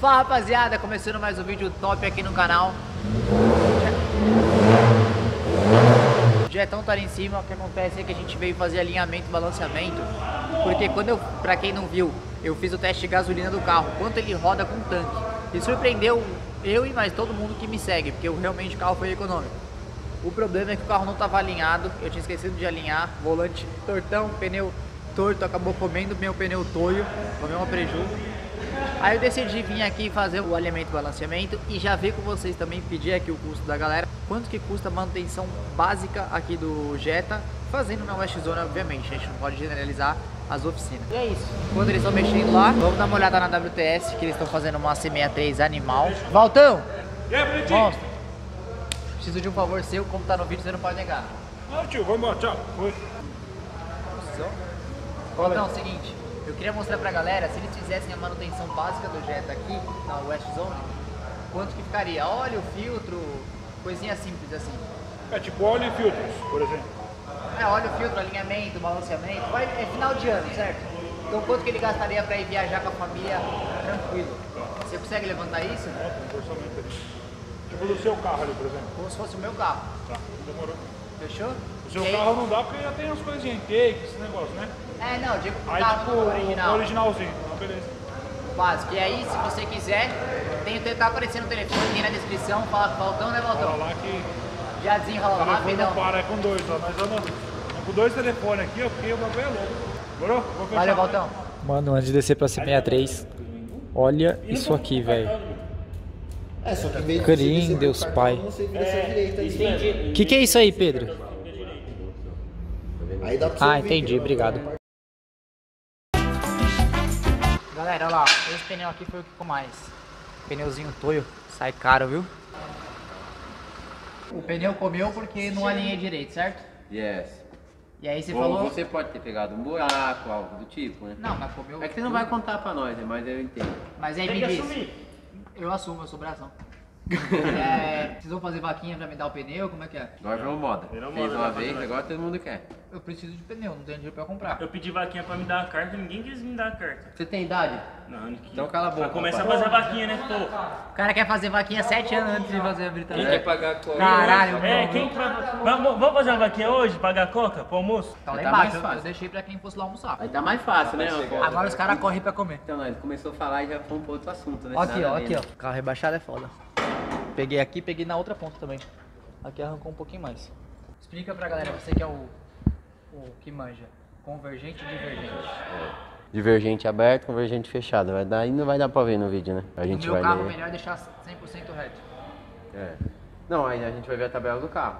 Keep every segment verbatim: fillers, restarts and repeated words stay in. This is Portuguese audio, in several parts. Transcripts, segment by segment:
Fala rapaziada, começando mais um vídeo top aqui no canal. O jetão tá ali em cima. O que acontece é que a gente veio fazer alinhamento, balanceamento, porque quando eu, pra quem não viu, eu fiz o teste de gasolina do carro, quanto ele roda com o tanque, e surpreendeu eu e mais todo mundo que me segue, porque eu, realmente o carro foi econômico. O problema é que o carro não estava alinhado, eu tinha esquecido de alinhar, volante tortão, pneu torto, acabou comendo meu pneu toio, comeu uma preju. Aí eu decidi vir aqui fazer o alinhamento e balanceamento e já vi com vocês também, pedir aqui o custo da galera, quanto que custa a manutenção básica aqui do Jetta, fazendo na West Zone, obviamente, a gente não pode generalizar as oficinas. E é isso, quando eles estão mexendo lá, vamos dar uma olhada na W T S, que eles estão fazendo uma C sessenta e três animal. Valtão! É, mostra! Preciso de um favor seu, como tá no vídeo, você não pode negar. Não, tio, vamos, tchau. Foi. Valtão, é o seguinte, eu queria mostrar pra galera, se eles fizessem a manutenção básica do Jetta aqui, na West Zone, quanto que ficaria? Óleo, filtro, coisinha simples assim. É tipo óleo e filtros, por exemplo. É, óleo, filtro, alinhamento, balanceamento, vai, é final de ano, certo? Então quanto que ele gastaria para ir viajar com a família tranquilo? Você consegue levantar isso? É, um orçamento ali. Tipo do seu carro ali, por exemplo. Como se fosse o meu carro. Tá, demorou. Fechou? O seu e carro aí? Não dá porque já tem as coisinhas, intake, esse negócio, né? É, não, digo o carro tipo, original. Originalzinho, não, beleza. Básico, e aí se você quiser, tem, tá aparecendo o telefone, tem na descrição, fala com o Valtão, né Valtão? Fala lá que... Já desenrola rapidão. Para, é com dois, ó, mas eu não... Com dois telefones aqui, eu fiquei o bagulho é louco. Valeu, Valtão. Mano, antes de descer pra C sessenta e três, olha isso aqui, velho. É, só que meio que Deus Pai. O que que é isso aí, Pedro? Aí dá pra ah, entendi, vídeo, obrigado. Galera, olha lá, esse pneu aqui foi o que ficou mais. Pneuzinho toio, sai caro, viu? O pneu comeu porque não alinhei direito, certo? Yes. E aí você Bom, falou... você pode ter pegado um buraco, algo do tipo, né? Não, mas comeu... É que você não vai contar pra nós, né? Mas eu entendo. Mas aí tem me diz... Assumir. Eu assumo, eu sou bração. É, vocês vão fazer vaquinha pra me dar o pneu? Como é que é? Agora virou moda. Virou moda. Fez uma vez, agora todo mundo quer. Eu preciso de pneu, não tenho dinheiro pra comprar. Eu pedi vaquinha pra me dar a carta, ninguém quis me dar a carta. Você tem idade? Não, ninguém. Então cala a boca. Já começa a fazer vaquinha, né? Pô. O cara quer fazer vaquinha sete anos antes de fazer a britânica. Quem quer pagar a coca? Caralho, mano. É, quem pra... vamos, vamos fazer uma vaquinha hoje? Pagar a coca pro almoço? Então lá embaixo, eu, eu deixei pra quem fosse lá almoçar. Aí tá mais fácil, né? Agora os caras correm pra comer. Então, ele começou a falar e já foi um pro outro assunto, né? Ó aqui, ó, aqui, ó. Carro rebaixado é foda. Peguei aqui, peguei na outra ponta também. Aqui arrancou um pouquinho mais. Explica pra galera, você que é o, o que manja. Convergente e divergente. Divergente aberto, convergente fechado. Vai dar, ainda vai dar pra ver no vídeo, né? A gente no meu vai carro ler... melhor deixar cem por cento reto. É. Não, aí a gente vai ver a tabela do carro.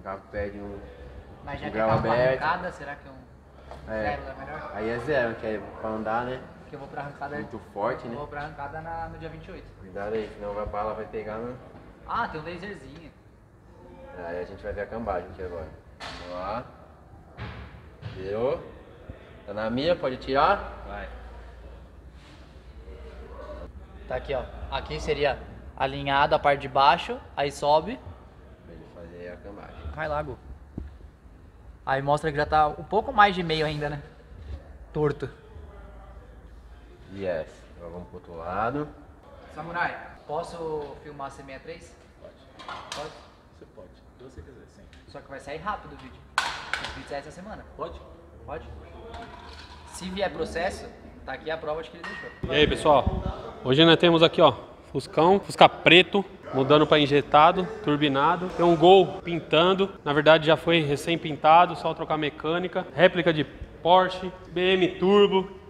O carro pede um, mas já um que grau aberto. Arrancada, será que é um é. Zero é melhor? Aí é zero, que é pra andar, né? Porque eu vou pra arrancada... Muito forte, eu né? Eu vou pra arrancada na, no dia vinte e oito. Cuidado aí, senão a bala vai pegar no... Ah, tem um laserzinho. Aí a gente vai ver a cambagem aqui agora. Vamos lá. Virou. Tá na minha, pode tirar. Vai. Tá aqui, ó. Aqui seria alinhado a parte de baixo, aí sobe. Pra ele fazer a cambagem. Vai lá, Gu. Aí mostra que já tá um pouco mais de meio ainda, né? Torto. Yes. Agora vamos pro outro lado. Samurai, posso filmar a C sessenta e três? Pode. Pode? Você pode, se você quiser, sim. Só que vai sair rápido o vídeo. O vídeo sai essa semana. Pode? Pode. Se vier processo, tá aqui a prova de que ele deixou. E aí, pessoal? Hoje nós temos aqui, ó, Fuscão, Fusca preto, mudando para injetado, turbinado. Tem um Gol pintando, na verdade já foi recém-pintado, só trocar mecânica. Réplica de Porsche, B M Turbo.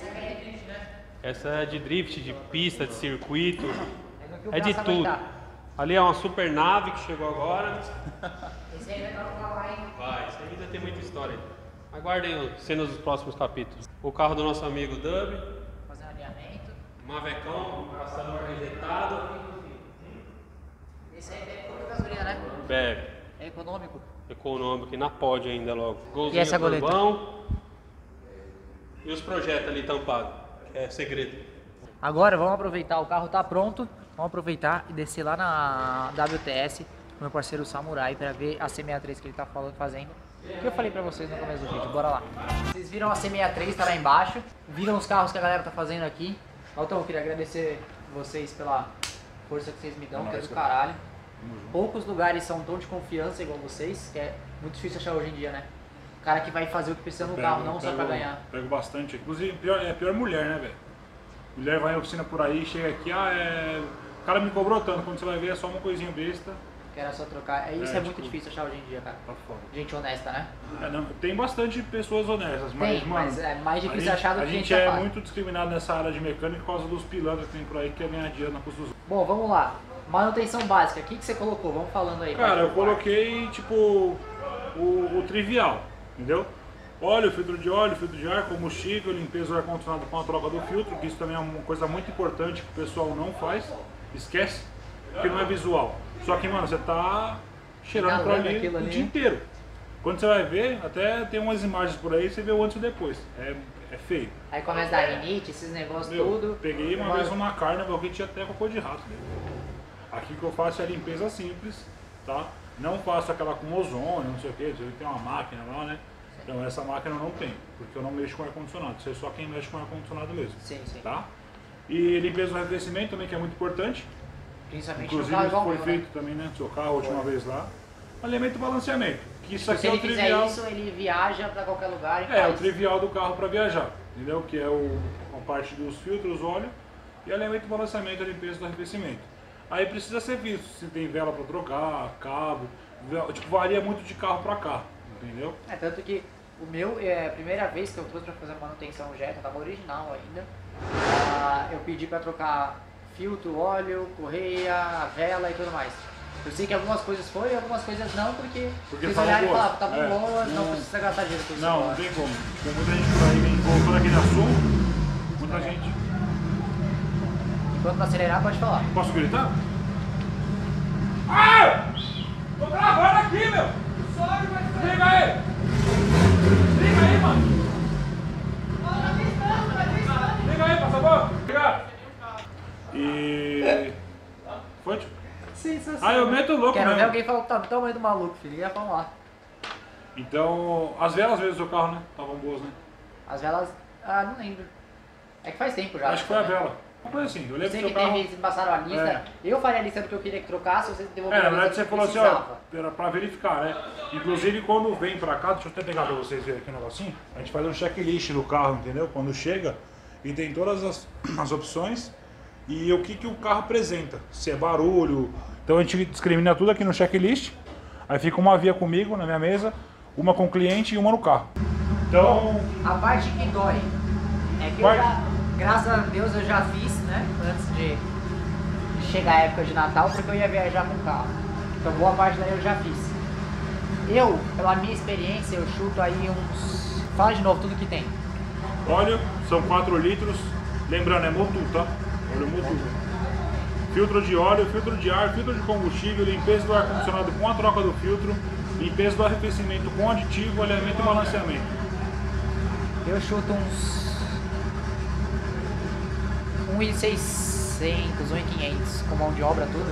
Essa é de drift, né? Essa é de drift, de pista, de circuito. É de tudo. Ali é uma super nave que chegou agora. Esse ainda vai ficar lá, hein? Vai, esse ainda tem muita história. Aguardem cenas dos próximos capítulos. O carro do nosso amigo D U B. Fazendo alinhamento. Mavecão, passando um rejeitado. Esse aí bebe pouca gasolina, né? Bebe. É econômico? Econômico, e na pódio ainda logo. Golzinho, e essa goleta? Turbão. E os projetos ali tampados, é segredo. Agora vamos aproveitar, o carro tá pronto. Vamos aproveitar e descer lá na W T S, meu parceiro Samurai, para ver a C sessenta e três que ele tá fazendo. O que eu falei para vocês no começo do vídeo, bora lá. Vocês viram a C sessenta e três, tá lá embaixo. Viram os carros que a galera tá fazendo aqui. Altão, eu queria agradecer vocês pela força que vocês me dão, que é do caralho. Poucos lugares são tão de confiança igual vocês, que é muito difícil achar hoje em dia, né? O cara que vai fazer o que precisa no pego, carro, não pego, só pra ganhar. Pego bastante. Inclusive, pior, é pior mulher, né, velho? Mulher vai em oficina por aí, chega aqui, ah, é... o cara me cobrou tanto, quando você vai ver é só uma coisinha besta. Que era só trocar. Isso é, é tipo, muito difícil achar hoje em dia, cara. Tá foda. Gente honesta, né? É, não, tem bastante pessoas honestas, mas, tem, mano, mas é mais difícil achar do que a gente. A gente é faz. muito discriminado nessa área de mecânica por causa dos pilantras que tem por aí que quer ganhar dinheiro na custa dos outros. Bom, vamos lá. Manutenção básica, o que, que você colocou? Vamos falando aí. Cara, eu coloquei, tipo, o, o trivial, entendeu? Óleo, filtro de óleo, filtro de ar, combustível, limpeza do ar-condicionado com a troca do filtro, que isso também é uma coisa muito importante que o pessoal não faz, esquece, porque não é visual. Só que, mano, você tá cheirando pra ali o ali. dia inteiro. Quando você vai ver, até tem umas imagens por aí, você vê o antes e depois. É, é feio. Aí começa a dar rinite, esses negócios Meu, tudo. Peguei uma vez uma carne, que tinha até cocô de rato. Aqui que eu faço é a limpeza simples, tá? Não faço aquela com ozônio, não sei o que, tem uma máquina lá, né? Então essa máquina eu não tenho, porque eu não mexo com ar-condicionado. Você é só quem mexe com ar-condicionado mesmo. Sim, sim. Tá? E limpeza do revestimento também, que é muito importante. Principalmente Inclusive no carro, foi meu, feito né? também, né? Seu carro, a última foi. vez lá. Elemento balanceamento. Que isso aqui Se é ele o fizer trivial. isso, ele viaja para qualquer lugar. E é, faz... o trivial do carro para viajar, entendeu? Que é o, a parte dos filtros, óleo. E elemento balanceamento, a limpeza do arrefecimento. Aí precisa ser visto se tem vela para trocar, cabo. Vela, tipo, varia muito de carro para carro, entendeu? É, tanto que o meu, é a primeira vez que eu trouxe para fazer manutenção Jetta, tava original ainda. Ah, eu pedi para trocar filtro, óleo, correia, vela e tudo mais. Eu sei que algumas coisas foram e algumas coisas não, porque, porque eles olharam e falaram, tá bom, é, boa, não, não precisa gastar dinheiro com isso. Não, não tem como. Tem muita gente por aí, vem voltando aqui na Sul, muita é. gente. Enquanto não acelerar, pode falar. Posso gritar? Ah! Tô gravando aqui, meu! Liga aí! Liga aí, mano! Liga aí, por favor! Liga! E... Foi, tipo? Sim, sim, sim. Ah, eu meto o louco, né? Quero mesmo. ver alguém falar que tá do tamanho do maluco, filho. É, vamos lá. Então, as velas às vezes do carro, né? Estavam boas, né? As velas... Ah, não lembro. É que faz tempo já. Acho que foi a vela. Uma coisa assim, eu lembro que seu carro... Teve, vocês passaram a lista. É. Eu faria a lista do que eu queria que trocasse, vocês devolveram a lista. É, na verdade você falou assim, ó, pra verificar, né? Inclusive quando vem pra cá, deixa eu até pegar pra vocês verem aqui um negocinho. A gente faz um checklist do carro, entendeu? Quando chega, e tem todas as, as opções. E o que, que o carro apresenta, se é barulho. Então a gente discrimina tudo aqui no checklist. Aí fica uma via comigo, na minha mesa, uma com o cliente e uma no carro. Então... A parte que dói é que parte... eu já, graças a Deus eu já fiz, né, antes de chegar a época de Natal, porque eu ia viajar com o carro. Então boa parte daí eu já fiz. Eu, pela minha experiência, eu chuto aí uns... Fala de novo tudo que tem. Óleo, são quatro litros. Lembrando, é Motul, tá? Filtro de óleo, filtro de ar, filtro de combustível, limpeza do ar-condicionado com a troca do filtro, limpeza do arrefecimento com aditivo, alinhamento e balanceamento. Eu chuto uns mil e seiscentos, mil e quinhentos com mão de obra, tudo.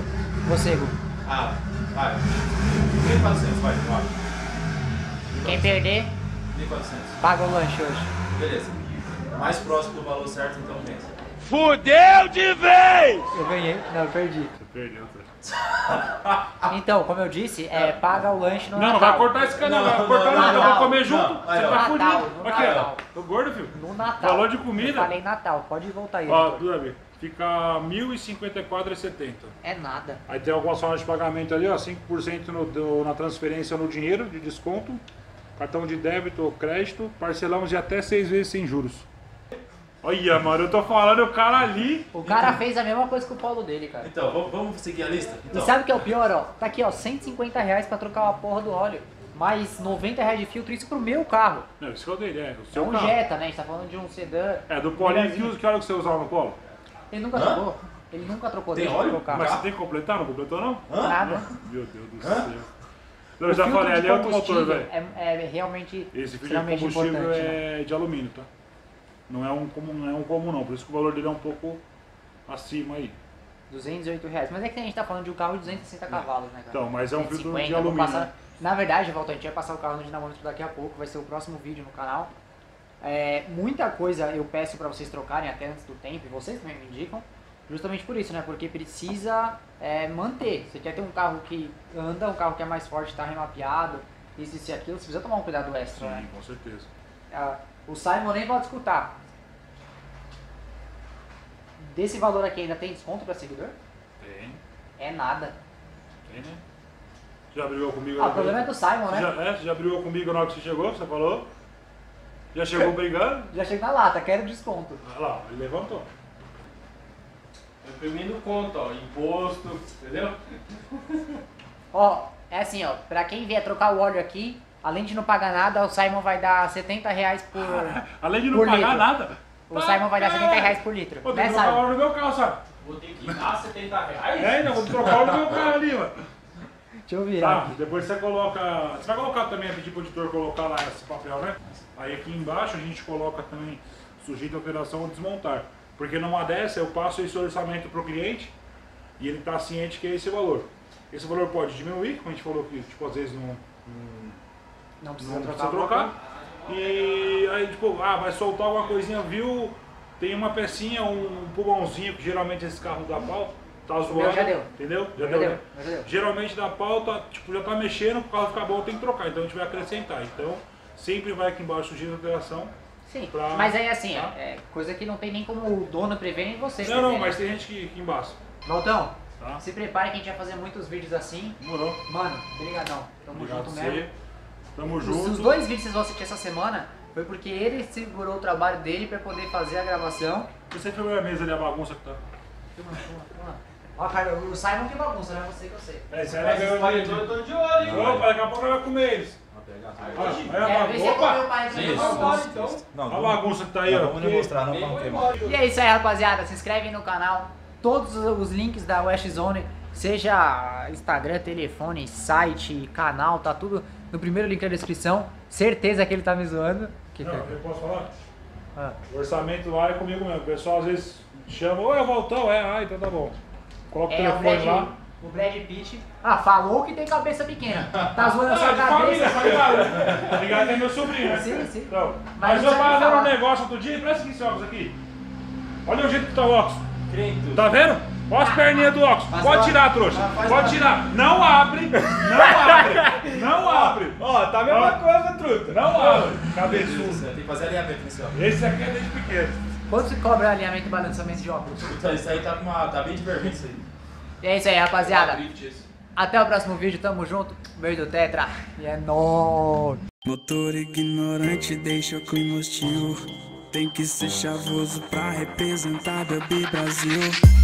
Você, Gu? Ah, vai. mil e quatrocentos, vai, vai. Quem perder, mil e quatrocentos. Paga o lanche hoje. Beleza. Mais próximo do valor certo, então pensa. Fudeu de vez! Eu ganhei, não, eu perdi. Você perdeu, tá? Então, como eu disse, é, paga o lanche no não, Natal. Não, vai cortar esse canal, vai cortar não, não, não, eu vou comer junto. Não, você tá fudido. Aqui, ó, tô gordo, filho. No Natal. Valor de comida. Eu falei Natal, pode voltar aí. Ó, Duda, fica mil e cinquenta e quatro reais e setenta. É nada. Aí tem algumas formas de pagamento ali, ó, cinco por cento no, do, na transferência no dinheiro, de desconto. Cartão de débito ou crédito, parcelamos de até seis vezes sem juros. Olha, mano, eu tô falando, o cara ali... O cara então, fez a mesma coisa que o Polo dele, cara. Então, vamos, vamos seguir a lista? Então. E sabe o que é o pior, ó? Tá aqui, ó, cento e cinquenta reais pra trocar uma porra do óleo. Mais noventa reais de filtro, isso pro meu carro. Não, isso que eu dei, é o seu carro. É um Jetta, né? A gente tá falando de um sedã. É, do Polinho, que óleo que você usava no Polo? Ele nunca Hã? trocou. Ele nunca trocou. Tem óleo? Mas você tem que completar, não completou não? Hã? Nada. Meu Deus do Hã? céu. Eu o já falei, ali é outro motor, velho. É, é realmente Esse filtro de combustível é né? de alumínio, tá? Não é um comum, não é um comum não, por isso que o valor dele é um pouco acima aí. duzentos e oito reais, mas é que a gente tá falando de um carro de duzentos e sessenta cavalos, né, cara? Então, mas é um filtro de alumínio. Passar... Na verdade, Valton, a gente vai passar o carro no dinamômetro daqui a pouco, vai ser o próximo vídeo no canal. É, muita coisa eu peço para vocês trocarem até antes do tempo, e vocês também me indicam, justamente por isso, né? Porque precisa é, manter. Você quer ter um carro que anda, um carro que é mais forte, está remapeado, isso, isso e aquilo, você precisa tomar um cuidado extra, sim, né? Com certeza. Ah, o Simon nem pode escutar. Desse valor aqui ainda tem desconto para seguidor? Tem. É nada. Tem, né? Você já brigou comigo? Ah, o problema é do Simon, né? Já, é, você já brigou comigo na hora que você chegou, você falou? Já chegou brigando? Já chegou na lata, quero desconto. Olha lá, ele levantou. Eu primeiro conto, ó, imposto, entendeu? Ó, é assim, ó, pra quem vier trocar o óleo aqui, além de não pagar nada, o Simon vai dar setenta reais por ah, além de não pagar litro. nada? O Simon vai dar setenta reais por litro. Vou ter que trocar o óleo no meu carro, sabe? Vou ter que dar setenta reais? É, não, vou trocar o óleo no meu carro ali, mano. Deixa eu virar. Tá, aqui. Depois você coloca. Você vai colocar também, pedir pro editor colocar lá esse papel, né? Aí aqui embaixo a gente coloca também sujeito à alteração ou desmontar. Porque numa dessa eu passo esse orçamento pro cliente e ele tá ciente que é esse valor. Esse valor pode diminuir, como a gente falou que tipo, às vezes não, não, não precisa trocar. trocar. E aí, tipo, ah, vai soltar alguma coisinha, viu? Tem uma pecinha, um pulmãozinho, que geralmente esse carro dá pau, tá zoando, já deu. entendeu? Já, já, deu, deu, né? já deu. Geralmente dá pau, tá, tipo, já tá mexendo, o carro fica bom, tem que trocar, então a gente vai acrescentar. Então, sempre vai aqui embaixo o giro de alteração. Sim, pra, mas aí assim, tá? é, coisa que não tem nem como o dono prever, nem você. Não, prever, não, mas tem gente que aqui embaixo. Voltão, tá? Se prepare que a gente vai fazer muitos vídeos assim. Demorou. Mano, brigadão, tamo Obrigado junto mesmo. Você. Tamo junto. Os dois vídeos que vocês vão assistir essa semana foi porque ele segurou o trabalho dele pra poder fazer a gravação. Você filmou a mesa ali, a bagunça que tá. Filma, filma, filma. Ó, cara, o Simon que bagunça, não é você que eu sei. É, você vai ganhar o dinheiro. Eu tô de olho, hein? Opa, daqui a pouco vai comer eles. Olha a bagunça que tá aí, ó. Não, vamos mostrar, não, pra não queimar. E é isso aí, rapaziada. Se inscreve no canal. Todos os links da West Zone, seja Instagram, telefone, site, canal, tá tudo no primeiro link da descrição. Certeza que ele tá me zoando. Que não, que... eu posso falar? Ah. O orçamento lá é comigo mesmo. O pessoal às vezes chama, ô, é Voltão, é, ah, então tá bom. Coloca o é, telefone o Brad, lá. O Brad Pitt. Ah, falou que tem cabeça pequena. Tá zoando a sua cabeça. Tá ligado? É meu sobrinho, né? Sim, sim. Então, mas, mas eu tava vendo um negócio outro dia, presta aqui esse óculos aqui. Olha o jeito que tá o óculos. Crento. Tá vendo? Olha as perninhas do óculos. Faz Pode tirar, trouxa. Faz Pode tirar. Não abre. Não abre. Não abre. Ó, tá a mesma coisa, truta. Não abre. Cabeçudo. Tem que fazer alinhamento nesse óculos. Esse aqui é desde pequeno. Quanto se cobra alinhamento e balanceamento de óculos? Puta, isso aí tá, uma, tá bem divertido isso aí. E é isso aí, rapaziada. Até o próximo vídeo. Tamo junto. Beijo do Tetra. E é nóis. Motor ignorante deixa com hostil. Tem que ser chavoso pra representar D U B Brasil.